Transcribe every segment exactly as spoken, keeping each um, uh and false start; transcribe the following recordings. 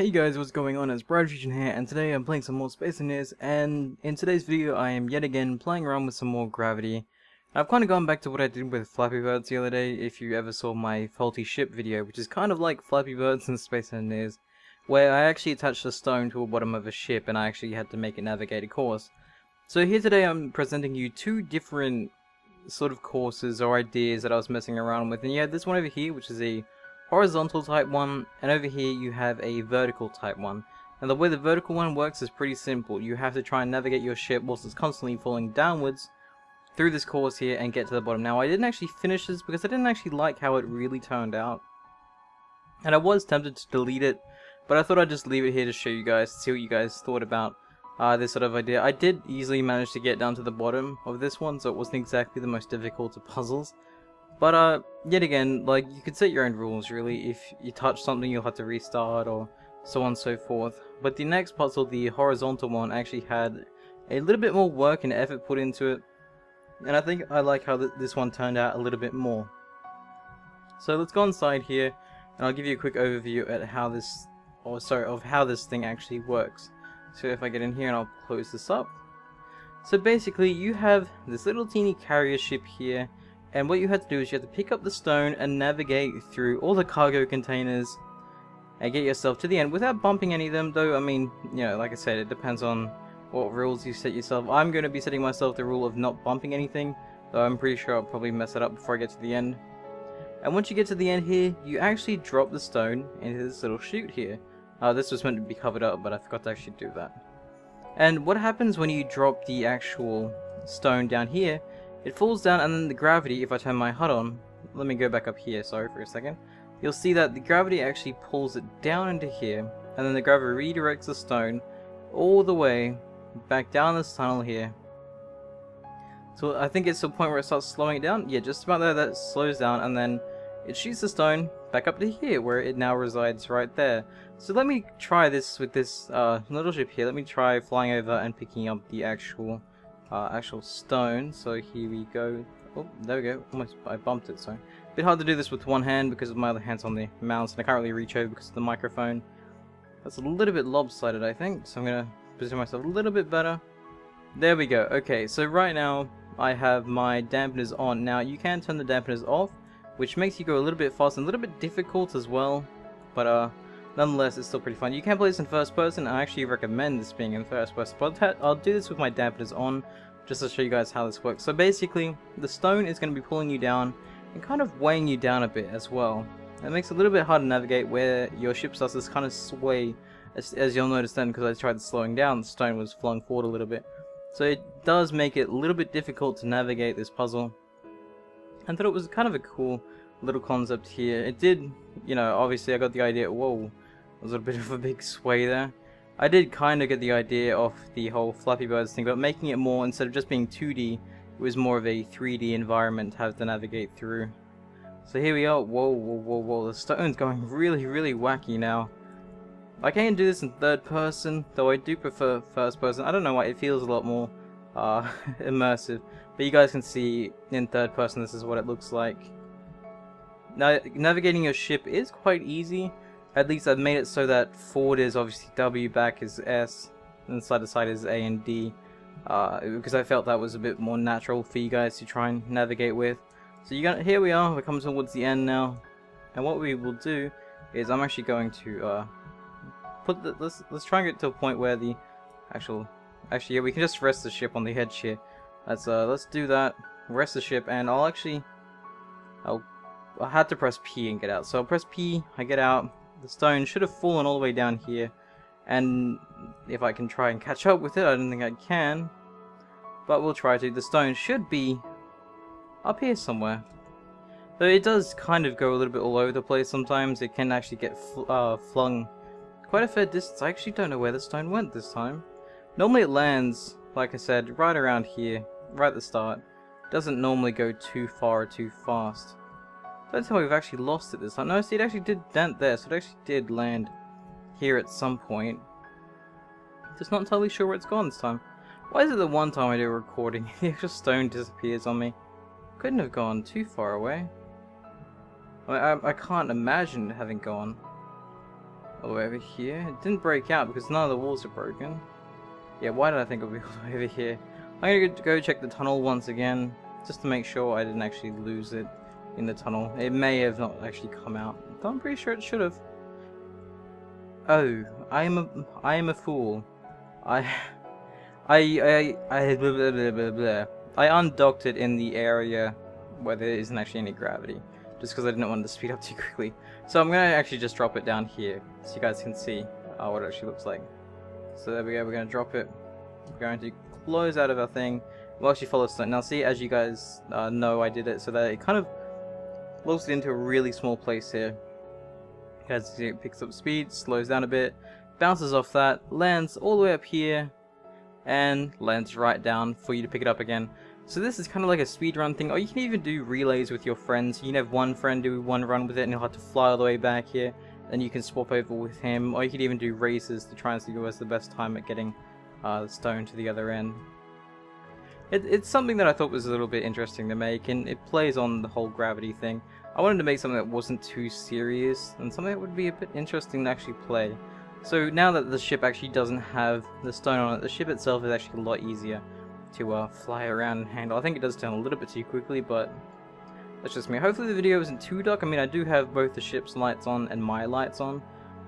Hey guys, what's going on? It's Bradfusion here, and today I'm playing some more Space Engineers, and in today's video I am yet again playing around with some more gravity. I've kind of gone back to what I did with Flappy Birds the other day, if you ever saw my faulty ship video, which is kind of like Flappy Birds and Space Engineers, where I actually attached a stone to the bottom of a ship and I actually had to make it navigate a course. So here today I'm presenting you two different sort of courses or ideas that I was messing around with, and you had this one over here, which is a horizontal type one, and over here you have a vertical type one. And the way the vertical one works is pretty simple. You have to try and navigate your ship whilst it's constantly falling downwards through this course here and get to the bottom. Now I didn't actually finish this because I didn't actually like how it really turned out, and I was tempted to delete it, but I thought I'd just leave it here to show you guys, see what you guys thought about uh, this sort of idea. I did easily manage to get down to the bottom of this one, so it wasn't exactly the most difficult of puzzles. But uh, yet again, like, you could set your own rules really. If you touch something you'll have to restart, or so on and so forth. But the next puzzle, the horizontal one, actually had a little bit more work and effort put into it, and I think I like how th this one turned out a little bit more. So let's go inside here, and I'll give you a quick overview at how this, or sorry, of how this thing actually works. So if I get in here and I'll close this up. So basically you have this little teeny carrier ship here, and what you have to do is you have to pick up the stone and navigate through all the cargo containers and get yourself to the end without bumping any of them, though, I mean, you know, like I said, it depends on what rules you set yourself. I'm going to be setting myself the rule of not bumping anything, though I'm pretty sure I'll probably mess it up before I get to the end. And once you get to the end here, you actually drop the stone into this little chute here. Uh, this was meant to be covered up, but I forgot to actually do that. And what happens when you drop the actual stone down here, it falls down, and then the gravity, if I turn my H U D on, let me go back up here, sorry for a second, you'll see that the gravity actually pulls it down into here, and then the gravity redirects the stone all the way back down this tunnel here. So I think it's the point where it starts slowing it down, yeah, just about there, that slows down, and then it shoots the stone back up to here, where it now resides right there. So let me try this with this uh, little ship here. Let me try flying over and picking up the actual... Uh, actual stone. So here we go. Oh, there we go. Almost I bumped it. So a bit hard to do this with one hand because my other hand's on the mouse, and I can't really reach over because of the microphone. That's a little bit lopsided, I think. So I'm gonna position myself a little bit better. There we go. Okay. So right now I have my dampeners on. Now you can turn the dampeners off, which makes you go a little bit fast and a little bit difficult as well. But uh, nonetheless, it's still pretty fun. You can play this in first person. I actually recommend this being in first person, but I'll do this with my dampeners on just to show you guys how this works. So basically, the stone is going to be pulling you down and kind of weighing you down a bit as well. It makes it a little bit hard to navigate where your ship starts to kind of sway, as, as you'll notice then, because I tried slowing down, the stone was flung forward a little bit. So it does make it a little bit difficult to navigate this puzzle. I thought it was kind of a cool little concept here. It did, you know, obviously I got the idea, whoa, was a bit of a big sway there. I did kind of get the idea of the whole Flappy Birds thing, but making it more, instead of just being two D, it was more of a three D environment to have to navigate through. So here we are. Whoa, whoa, whoa, whoa, the stone's going really, really wacky now. I can do this in third person, though I do prefer first person. I don't know why, it feels a lot more uh, immersive, but you guys can see in third person this is what it looks like. Now, navigating your ship is quite easy. At least I've made it so that forward is obviously W, back is S, and side to side is A and D, uh, because I felt that was a bit more natural for you guys to try and navigate with. So you got, here we are, we're coming towards the end now, and what we will do is I'm actually going to uh, put the, let's let's try and get to a point where the actual actually yeah we can just rest the ship on the hedge here. That's uh let's do that, rest the ship, and I'll actually I'll I had to press P and get out. So I'll press P, I get out. The stone should have fallen all the way down here, and if I can try and catch up with it, I don't think I can, but we'll try to. The stone should be up here somewhere, though it does kind of go a little bit all over the place sometimes. It can actually get fl uh, flung quite a fair distance. I actually don't know where the stone went this time. Normally it lands, like I said, right around here, right at the start. It doesn't normally go too far or too fast. That's how we've actually lost it this time. No, see, it actually did dent there, so it actually did land here at some point. Just not entirely sure where it's gone this time. Why is it the one time I do a recording, the actual stone disappears on me? Couldn't have gone too far away. I, I, I can't imagine it having gone. over here. It didn't break out because none of the walls are broken. Yeah, why did I think it would be all the way over here? I'm gonna go check the tunnel once again, just to make sure I didn't actually lose it in the tunnel. It may have not actually come out, though I'm pretty sure it should have. Oh, I am a, I am a fool. I, I, I, I, blah, blah, blah, blah, blah. I undocked it in the area where there isn't actually any gravity, just because I didn't want to speed up too quickly. So I'm gonna actually just drop it down here, so you guys can see uh, what it actually looks like. So there we go. We're gonna drop it. We're going to close out of our thing. We'll actually follow stone. Now, see, as you guys uh, know, I did it so that it kind of locks it into a really small place here. As it picks up speed, slows down a bit, bounces off that, lands all the way up here, and lands right down for you to pick it up again. So this is kind of like a speedrun thing, or you can even do relays with your friends. You can have one friend do one run with it and he'll have to fly all the way back here, and you can swap over with him, or you could even do races to try and see who has the best time at getting uh, the stone to the other end. It, it's something that I thought was a little bit interesting to make, and it plays on the whole gravity thing. I wanted to make something that wasn't too serious, and something that would be a bit interesting to actually play. So now that the ship actually doesn't have the stone on it, the ship itself is actually a lot easier to uh, fly around and handle. I think it does turn a little bit too quickly, but that's just me. Hopefully the video isn't too dark. I mean, I do have both the ship's lights on and my lights on,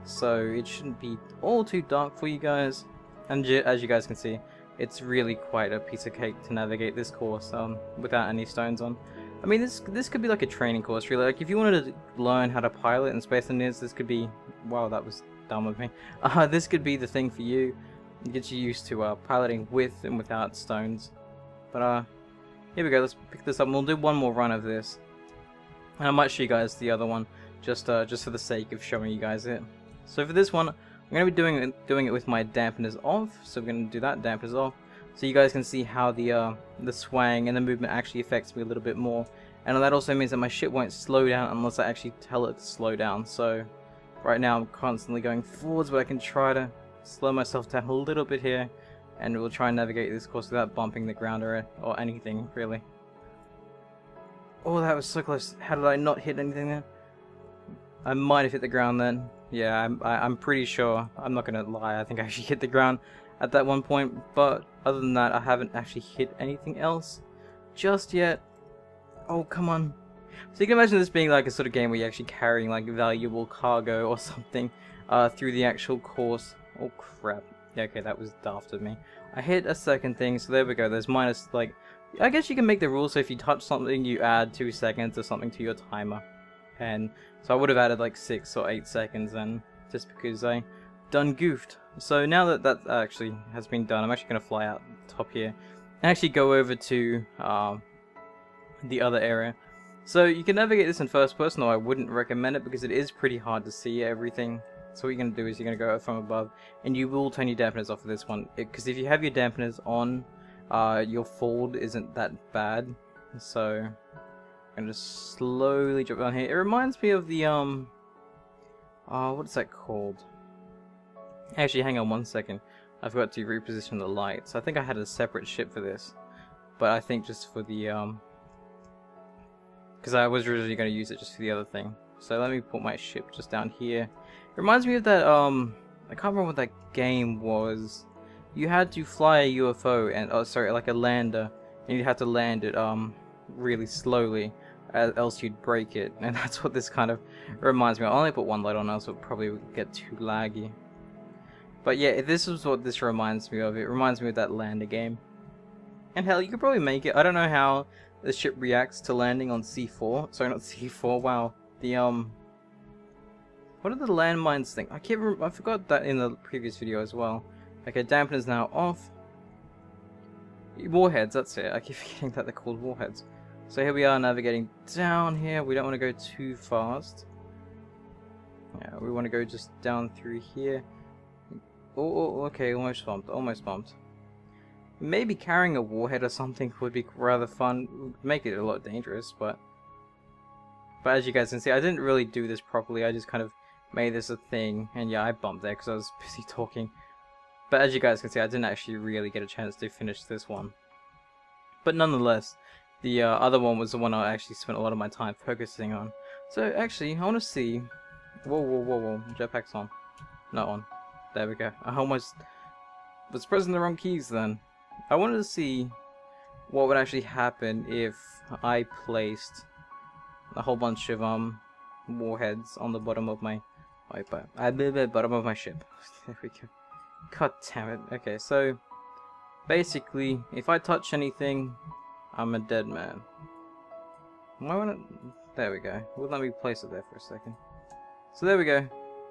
so it shouldn't be all too dark for you guys. And as you guys can see, it's really quite a piece of cake to navigate this course um, without any stones on. I mean, this this could be like a training course, really. Like, if you wanted to learn how to pilot in Space Engineers, this could be... wow, that was dumb of me. Uh, this could be the thing for you. It gets you used to uh, piloting with and without stones. But, uh, here we go. Let's pick this up, and we'll do one more run of this. And I might show you guys the other one, just uh, just for the sake of showing you guys it. So for this one, I'm going to be doing it, doing it with my dampeners off. So we're going to do that, dampeners off. So you guys can see how the uh, the swaying and the movement actually affects me a little bit more. And that also means that my ship won't slow down unless I actually tell it to slow down. So right now I'm constantly going forwards, but I can try to slow myself down a little bit here. And we'll try and navigate this course without bumping the ground or, or anything, really. Oh, that was so close. How did I not hit anything there? I might have hit the ground then. Yeah, I'm, I, I'm pretty sure. I'm not going to lie. I think I actually hit the ground at that one point, but other than that, I haven't actually hit anything else just yet. Oh, come on. So you can imagine this being like a sort of game where you're actually carrying like valuable cargo or something uh, through the actual course. Oh, crap. Yeah, okay, that was daft of me. I hit a second thing, so there we go. There's minus, like, I guess you can make the rules so if you touch something, you add two seconds or something to your timer. And so I would have added like six or eight seconds then, just because I done goofed. So now that that actually has been done, I'm actually going to fly out top here and actually go over to uh, the other area. So you can navigate this in first person, though I wouldn't recommend it because it is pretty hard to see everything. So what you're going to do is you're going to go from above, and you will turn your dampeners off of this one, because if you have your dampeners on, uh, your fold isn't that bad. So I'm going to slowly drop down here. It reminds me of the um, uh, what's that called? Actually, hang on one second. I forgot to reposition the lights. I think I had a separate ship for this, but I think just for the um, because I was originally going to use it just for the other thing. So let me put my ship just down here. It reminds me of that um, I can't remember what that game was. You had to fly a U F O and oh, sorry, like a lander, and you had to land it um really slowly, else you'd break it. And that's what this kind of reminds me of. I only put one light on, else it probably would get too laggy. But yeah, this is what this reminds me of. It reminds me of that lander game. And hell, you could probably make it. I don't know how the ship reacts to landing on C four. Sorry, not C four. Wow. The, um... what are the landmines thing? I can't remember. I forgot that in the previous video as well. Okay, dampener's now off. Warheads, that's it. I keep forgetting that they're called warheads. So here we are navigating down here. We don't want to go too fast. Yeah, we want to go just down through here. Oh, oh, okay, almost bumped, almost bumped. Maybe carrying a warhead or something would be rather fun. It would make it a lot dangerous, but... But as you guys can see, I didn't really do this properly. I just kind of made this a thing. And yeah, I bumped there because I was busy talking. But as you guys can see, I didn't actually really get a chance to finish this one. But nonetheless, the uh, other one was the one I actually spent a lot of my time focusing on. So actually, I want to see... Whoa, whoa, whoa, whoa, jetpack's on. Not on. There we go. I almost was pressing the wrong keys then. I wanted to see what would actually happen if I placed a whole bunch of um warheads on the bottom of my I the bottom of my ship. There we go. God damn it. Okay, so basically, if I touch anything, I'm a dead man. Why wouldn't it? There we go. Well, let me place it there for a second. So there we go.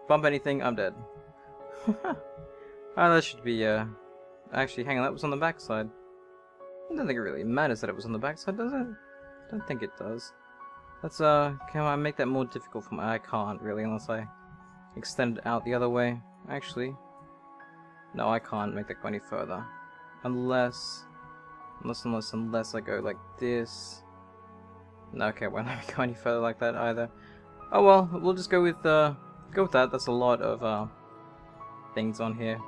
Bump anything, I'm dead. Oh, that should be uh actually hang on, that was on the back side. I don't think it really matters that it was on the back side, does it? I don't think it does. Let's uh can I make that more difficult for my I can't really unless I extend it out the other way. Actually. No, I can't make that go any further. Unless unless unless unless I go like this. No, okay, well let me go any further like that either. Oh well, we'll just go with uh go with that. That's a lot of uh things on here.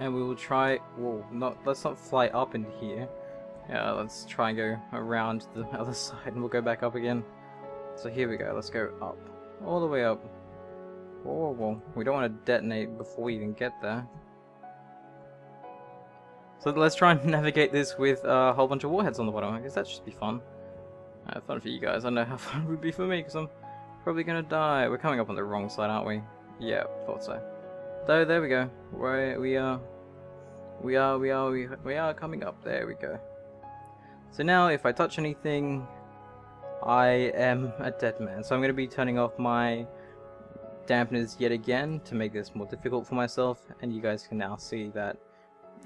And we will try whoa, not let's not fly up into here. Yeah, let's try and go around the other side and we'll go back up again. So here we go, let's go up. All the way up. Whoa, whoa, whoa. We don't want to detonate before we even get there. So let's try and navigate this with a whole bunch of warheads on the bottom. I guess that should be fun. Uh, fun for you guys. I don't know how fun it would be for me because I'm probably going to die. We're coming up on the wrong side, aren't we? Yeah, thought so. So there we go. We're, we are, we are, we are, we, we are coming up. There we go. So now if I touch anything, I am a dead man. So I'm going to be turning off my dampeners yet again to make this more difficult for myself. And you guys can now see that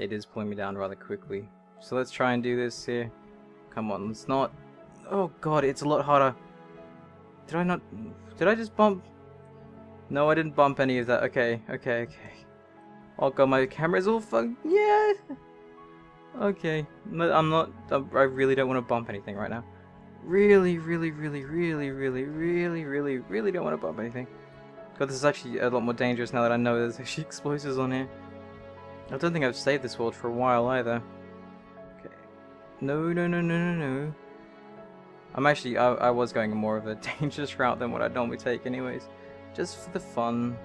it is pulling me down rather quickly. So let's try and do this here. Come on, let's not. Oh god, it's a lot harder. Did I not? Did I just bump? No, I didn't bump any of that. Okay, okay, okay. Oh god, my camera is all fucked. Yeah. Okay, I'm not. I really don't want to bump anything right now. Really, really, really, really, really, really, really, really don't want to bump anything. God, this is actually a lot more dangerous now that I know there's actually explosives on here. I don't think I've saved this world for a while either. Okay. No, no, no, no, no, no. I'm actually. I, I was going more of a dangerous route than what I normally take, anyways. Just for the fun.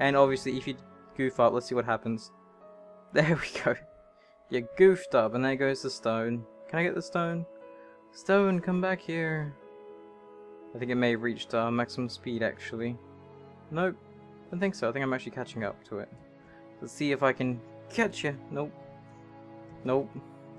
And obviously if you goof up, let's see what happens. There we go. You goofed up and there goes the stone. Can I get the stone? Stone, come back here. I think it may have reached uh, maximum speed actually. Nope. I don't think so. I think I'm actually catching up to it. Let's see if I can catch you. Nope. Nope.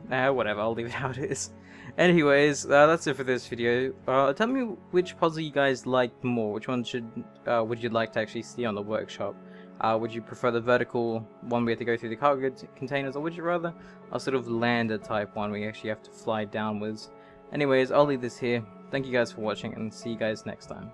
Nah, whatever. I'll leave it how it is. Anyways, uh, that's it for this video. Uh, tell me which puzzle you guys liked more. Which one should uh, would you like to actually see on the workshop? Uh, would you prefer the vertical one we had to go through the cargo containers, or would you rather a sort of lander type one where you actually have to fly downwards? Anyways, I'll leave this here. Thank you guys for watching, and see you guys next time.